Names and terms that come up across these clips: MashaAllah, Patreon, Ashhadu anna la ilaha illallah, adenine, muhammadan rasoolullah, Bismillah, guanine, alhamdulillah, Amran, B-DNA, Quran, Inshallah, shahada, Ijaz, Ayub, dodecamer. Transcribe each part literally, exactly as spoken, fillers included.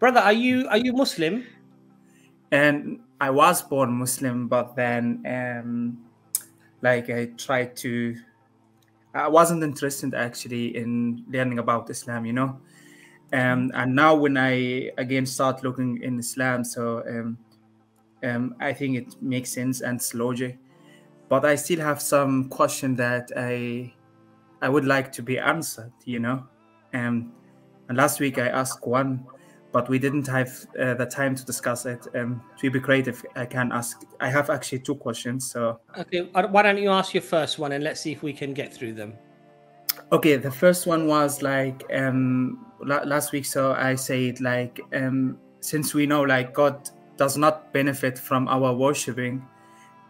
Brother, are you are you Muslim? And I was born Muslim, but then um, like I tried to, I wasn't interested actually in learning about Islam, you know. Um, and now when I again start looking in Islam, so um, um, I think it makes sense and it's logic. But I still have some question that I I would like to be answered, you know. Um, and last week I asked one, but we didn't have uh, the time to discuss it. Um, to be creative, I can ask. I have actually two questions. So okay, why don't you ask your first one and let's see if we can get through them. Okay, the first one was like um, la last week. So I said like um, since we know like God does not benefit from our worshiping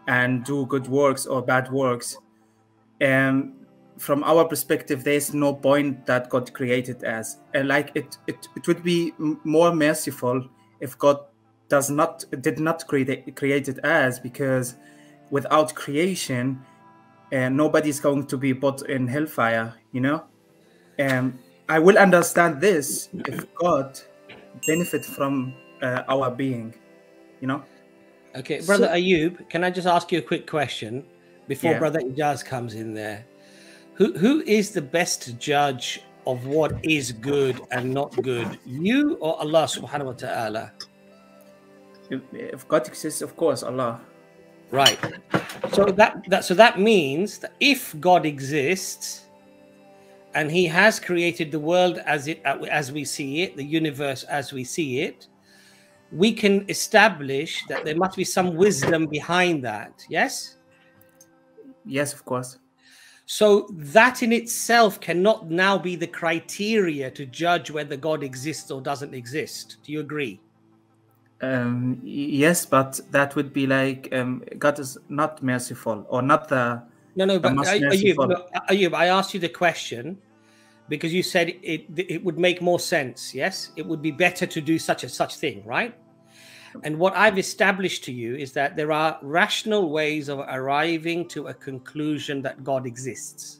and do good works or bad works, um, from our perspective, there's no point that God created us. And like it, it, it would be more merciful if God does not did not create created us, because without creation, uh, nobody's going to be put in hellfire. You know, um, I will understand this if God benefit from uh, our being. You know. Okay, Brother so, Ayub, can I just ask you a quick question before yeah. Brother Ijaz comes in there? Who Who is the best judge of what is good and not good, you or Allah subhanahu wa ta'ala? If, if God exists, of course, Allah. Right. So that, that, so that means that if God exists and he has created the world as, it, as we see it, the universe as we see it, we can establish that there must be some wisdom behind that, yes? Yes, of course. So that in itself cannot now be the criteria to judge whether God exists or doesn't exist. Do you agree? Um, yes, but that would be like um, God is not merciful or not the... No, no, the but Ayub, Ayub, I asked you the question because you said it, it would make more sense, yes? It would be better to do such a such thing, right? And what I've established to you is that there are rational ways of arriving to a conclusion that God exists.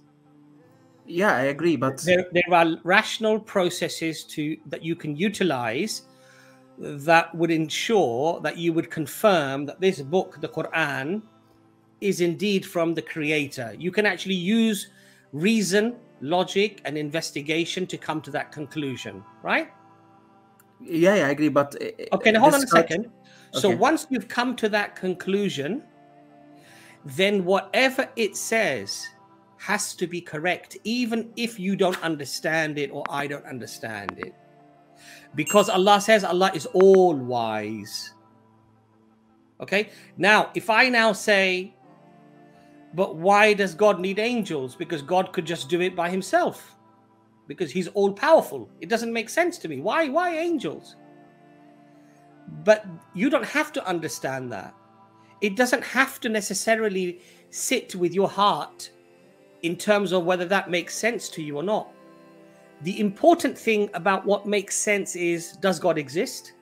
Yeah, I agree, but... There, there are rational processes to that you can utilize that would ensure that you would confirm that this book, the Quran, is indeed from the Creator. You can actually use reason, logic, and investigation to come to that conclusion, right? Yeah, yeah, I agree, but... Okay, now hold on a second. Okay. So once you've come to that conclusion, then whatever it says has to be correct, even if you don't understand it or I don't understand it. Because Allah says Allah is all-wise. Okay? Now, if I now say, but why does God need angels? Because God could just do it by himself. Because he's all-powerful. It doesn't make sense to me. Why? Why angels? But you don't have to understand that. It doesn't have to necessarily sit with your heart in terms of whether that makes sense to you or not. The important thing about what makes sense is, does God exist?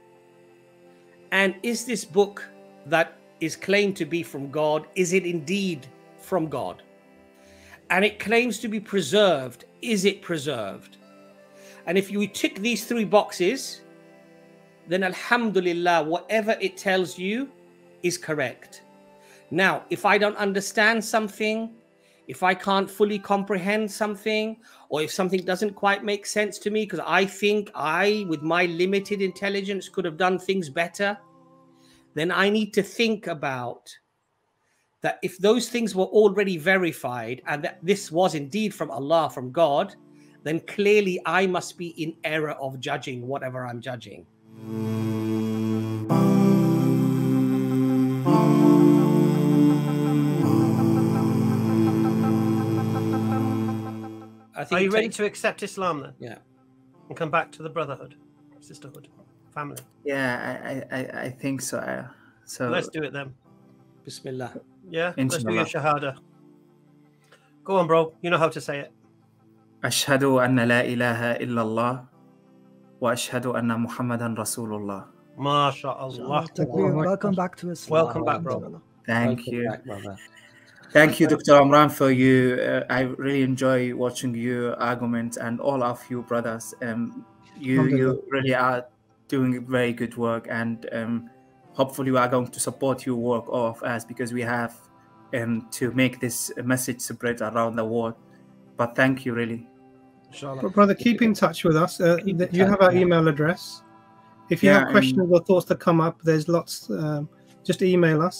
And is this book that is claimed to be from God, is it indeed from God? And it claims to be preserved. Is it preserved? And if you tick these three boxes, then alhamdulillah, whatever it tells you is correct. Now, if I don't understand something, if I can't fully comprehend something, or if something doesn't quite make sense to me because I think I, with my limited intelligence, could have done things better, then I need to think about that if those things were already verified and that this was indeed from Allah, from God, then clearly I must be in error of judging whatever I'm judging. I think Are you ready to accept Islam then? Yeah. And come back to the brotherhood, sisterhood, family? Yeah, I, I, I think so. So let's do it then. Bismillah. Yeah, Inshallah. Let's do your shahada. Go on, bro. You know how to say it. Ashhadu anna la ilaha illallah wa ashhadu anna muhammadan rasoolullah. MashaAllah. Welcome back to Islam. Welcome back, bro. Thank Welcome you. Back, Thank you, Doctor Amran, for you. Uh, I really enjoy watching your argument and all of you brothers. Um, you, you really are doing very good work, and um, hopefully we are going to support your work, all of us, because we have um, to make this message spread around the world. But thank you, really. Inshallah. But brother, keep in touch with us. Uh, you have our email address. If you yeah, have questions um, or thoughts that come up, there's lots. Um, just email us.